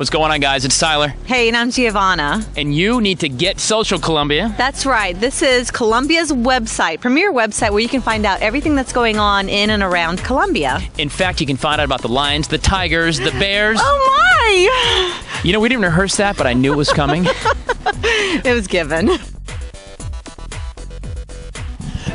What's going on, guys? It's Tyler. Hey, and I'm Giovanna. And you need to get social, Columbia. That's right. This is Columbia's website, premier website, where you can find out everything that's going on in and around Columbia. In fact, you can find out about the lions, the tigers, the bears. Oh, my! You know, we didn't rehearse that, but I knew it was coming. It was given.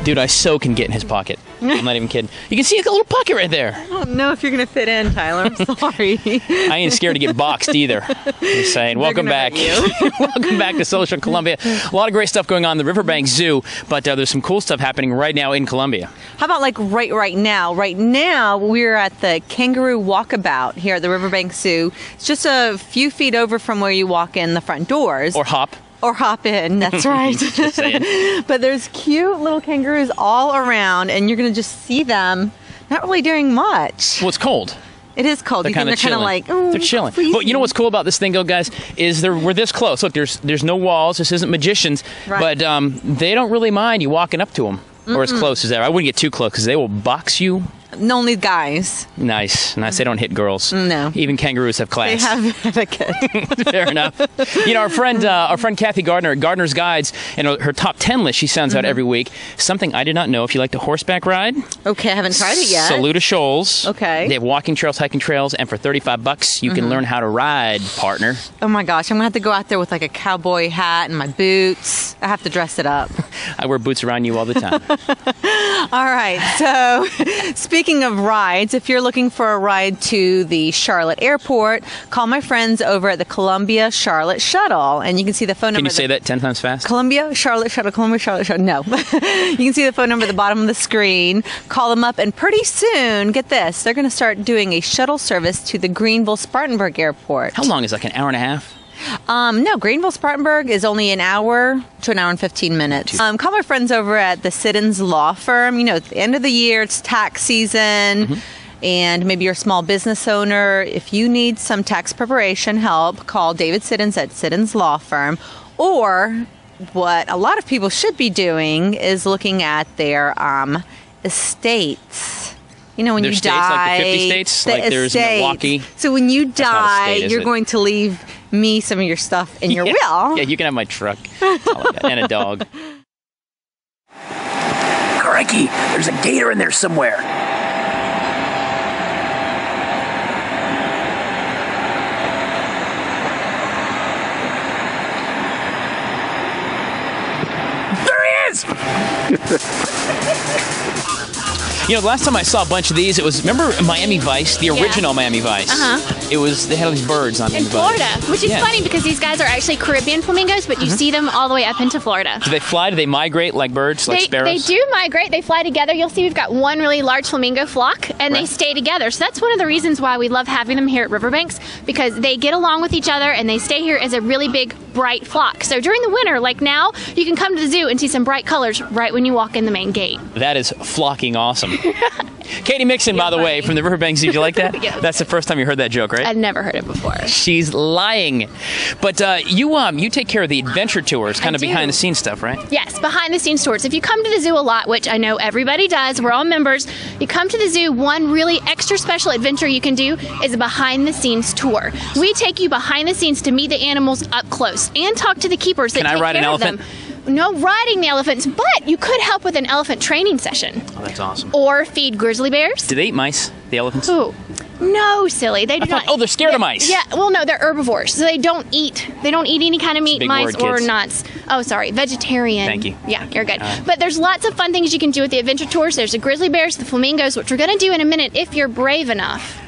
Dude, I so can get in his pocket. I'm not even kidding. You can see a little pocket right there. I don't know if you're going to fit in, Tyler. I'm sorry. I ain't scared to get boxed either. I'm just saying, welcome back. Welcome back to Social Columbia. A lot of great stuff going on at the Riverbanks Zoo, but there's some cool stuff happening right now in Columbia. How about like right now? Right now, we're at the Kangaroo Walkabout here at the Riverbanks Zoo. It's just a few feet over from where you walk in the front doors. Or hop. Or hop in, that's right. Just saying. But there's cute little kangaroos all around, and you're going to just see them not really doing much. Well, it's cold. It is cold. They're kind of like, oh, they're chilling. Freezing. But you know what's cool about this thing, though, guys, is we're this close. Look, there's no walls. This isn't Magicians, right. But they don't really mind you walking up to them. Or as close as ever. I wouldn't get too close because they will box you. Only guys. Nice. Nice. They don't hit girls. No. Even kangaroos have class. They have etiquette. Fair enough. You know, our friend Kathy Gardner at Gardner's Guides, and her top 10 list she sends out every week. Something I did not know. If you like to horseback ride. Okay, I haven't tried it yet. Saluda Shoals. Okay. They have walking trails, hiking trails, and for $35, you can learn how to ride, partner. Oh, my gosh. I'm going to have to go out there with like a cowboy hat and my boots. I have to dress it up. I wear boots around you all the time. All right. So, speaking of rides, if you're looking for a ride to the Charlotte Airport, call my friends over at the Columbia Charlotte Shuttle, and you can see the phone number. Can you say that 10 times fast? Columbia Charlotte Shuttle, Columbia Charlotte Shuttle. No. You can see the phone number at the bottom of the screen. Call them up, and pretty soon, get this, they're going to start doing a shuttle service to the Greenville Spartanburg Airport. How long is it, like an hour and a half? No, Greenville Spartanburg is only an hour to an hour and 15 minutes. Call my friends over at the Siddons Law Firm. You know, at the end of the year, it's tax season, and maybe you're a small business owner. If you need some tax preparation help, call David Siddons at Siddons Law Firm. Or what a lot of people should be doing is looking at their estates. You know, when you die, like the 50 states, there's Milwaukee. So when you die, you're going to leave me some of your stuff in your will. Yeah, you can have my truck and a dog. Crikey, there's a gator in there somewhere. There he is! You know, the last time I saw a bunch of these, it was, remember Miami Vice, the original Miami Vice? It was, they had all these birds on in Florida, which is funny because these guys are actually Caribbean flamingos, but you see them all the way up into Florida. Do they fly? Do they migrate like birds, like sparrows? They do migrate. They fly together. You'll see we've got one really large flamingo flock, and they stay together. So that's one of the reasons why we love having them here at Riverbanks, because they get along with each other, and they stay here as a really big, bright flock. So during the winter, like now, you can come to the zoo and see some bright colors right when you walk in the main gate. That is flocking awesome. Katie Mixon, by the way, from the Riverbanks Zoo. Did you like that? Yes. That's the first time you heard that joke, right? I've never heard it before. She's lying. But you take care of the adventure tours, kind of behind-the-scenes stuff, right? Yes, behind-the-scenes tours. If you come to the zoo a lot, which I know everybody does, we're all members, you come to the zoo, one really extra special adventure you can do is a behind-the-scenes tour. We take you behind the scenes to meet the animals up close and talk to the keepers that take care of them. Can I ride an elephant? No riding the elephants, but you could help with an elephant training session. Oh, that's awesome. Or feed grizzly bears. Do they eat mice, the elephants? Ooh. No, silly. They do not. Oh, they're scared of mice. Yeah. Well, no, they're herbivores, so they don't eat. They don't eat any kind of meat, mice, or nuts. Oh, sorry. Vegetarian. Thank you. Yeah, you're good. But there's lots of fun things you can do with the adventure tours. There's the grizzly bears, the flamingos, which we're going to do in a minute if you're brave enough.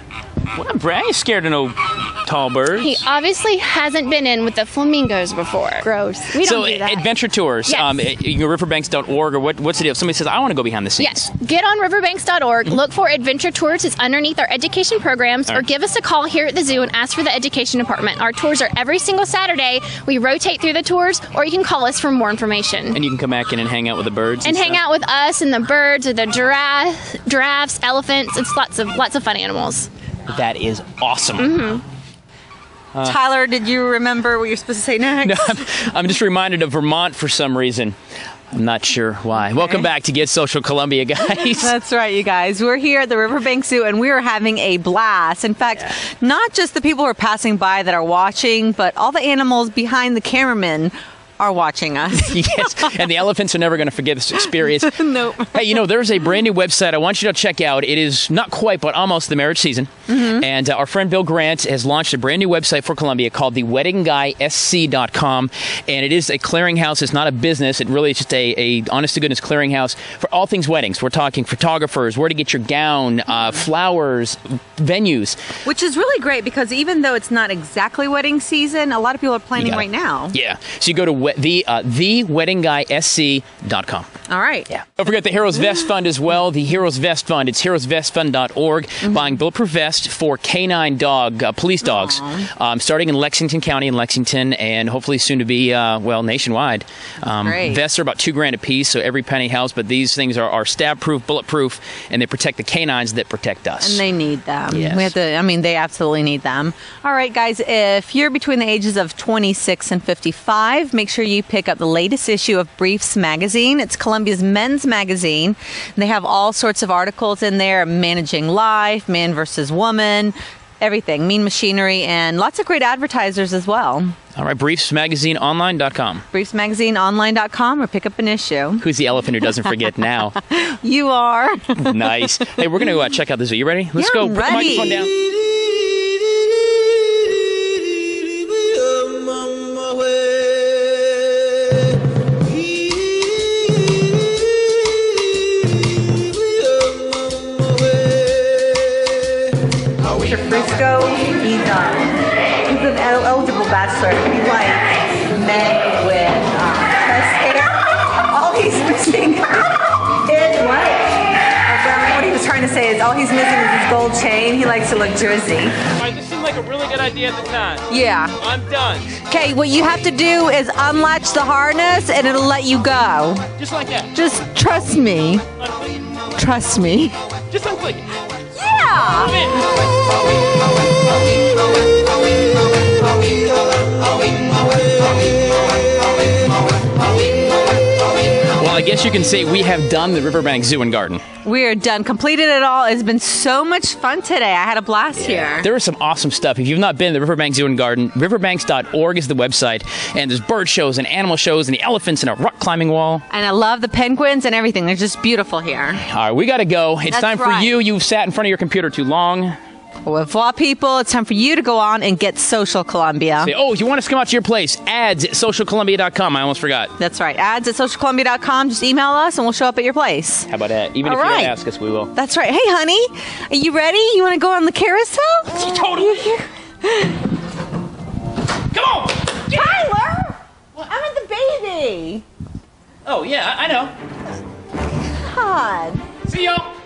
Well, I ain't scared of no tall birds. He obviously hasn't been in with the flamingos before. Gross. We don't do that. So, adventure tours. Yes. You go Riverbanks.org, or what's the deal? If somebody says, I want to go behind the scenes. Yes. Get on Riverbanks.org. Look for adventure tours. It's underneath our education programs. Or give us a call here at the zoo and ask for the education department. Our tours are every single Saturday. We rotate through the tours, or you can call us for more information. And you can come back in and hang out with the birds. And hang out with us and the birds, or the giraffes, elephants. It's lots of fun animals. That is awesome. Tyler, did you remember what you're supposed to say next? No, I'm just reminded of Vermont for some reason. I'm not sure why. Okay. Welcome back to Get Social Columbia, guys. That's right, you guys. We're here at the Riverbanks Zoo, and we are having a blast. In fact, not just the people who are passing by that are watching, but all the animals behind the cameramen are watching us. Yes, and the elephants are never going to forget this experience. Nope. Hey, you know, there's a brand new website I want you to check out. It is not quite, but almost the marriage season. Mm-hmm. And our friend Bill Grant has launched a brand new website for Columbia called theweddingguysc.com. And it is a clearinghouse. It's not a business. It really is just a honest-to-goodness clearinghouse for all things weddings. We're talking photographers, where to get your gown, flowers, venues. Which is really great because even though it's not exactly wedding season, a lot of people are planning right now. Yeah. So you go to theweddingguysc.com. All right. Yeah. Don't forget the Heroes Vest Fund as well. The Heroes Vest Fund. It's heroesvestfund.org. Mm-hmm. Buying bulletproof vests for canine dog, police dogs, starting in Lexington County in Lexington and hopefully soon to be, well, nationwide. Vests are about $2,000 a piece, so every penny helps, but these things are stab-proof, bulletproof, and they protect the canines that protect us. And they need them. Yes. We have to, I mean, they absolutely need them. All right, guys, if you're between the ages of 26 and 55, make sure you pick up the latest issue of Briefs Magazine. It's Columbia's men's magazine. They have all sorts of articles in there, managing life, man versus woman, everything, mean machinery, and lots of great advertisers as well. All right, briefsmagazineonline.com. Briefsmagazineonline.com, or pick up an issue. Who's the elephant who doesn't forget now? You are. Nice. Hey, we're going to check out this. Are you ready? Let's go. Put the microphone down. Bachelor, we like men with chest hair. All he's missing is what he was trying to say is all he's missing is his gold chain. He likes to look drizzy. All right, this seemed like a really good idea at the time. Yeah. I'm done. Okay, what you have to do is unlatch the harness and it'll let you go. Just like that. Just trust me. Unclick. Trust me. Just unclick it. Yeah. Well, I guess you can say we have done the Riverbanks Zoo and Garden. We are done. Completed it all. It's been so much fun today. I had a blast here. There is some awesome stuff. If you've not been to the Riverbanks Zoo and Garden, Riverbanks.org is the website. And there's bird shows and animal shows and the elephants and a rock climbing wall. And I love the penguins and everything. They're just beautiful here. All right, we got to go. It's time for you. You've sat in front of your computer too long. Au revoir, people. It's time for you to go on and get Social Columbia. Say, oh, you want us to come out to your place? Ads at socialcolumbia.com. I almost forgot. That's right. Ads at socialcolumbia.com. Just email us and we'll show up at your place. How about that? Even if you don't ask us, we will. That's right. Hey, honey, are you ready? You want to go on the carousel? Totally. Come on. Get Tyler! What? I'm with the baby. Oh, yeah, I know. God. See y'all.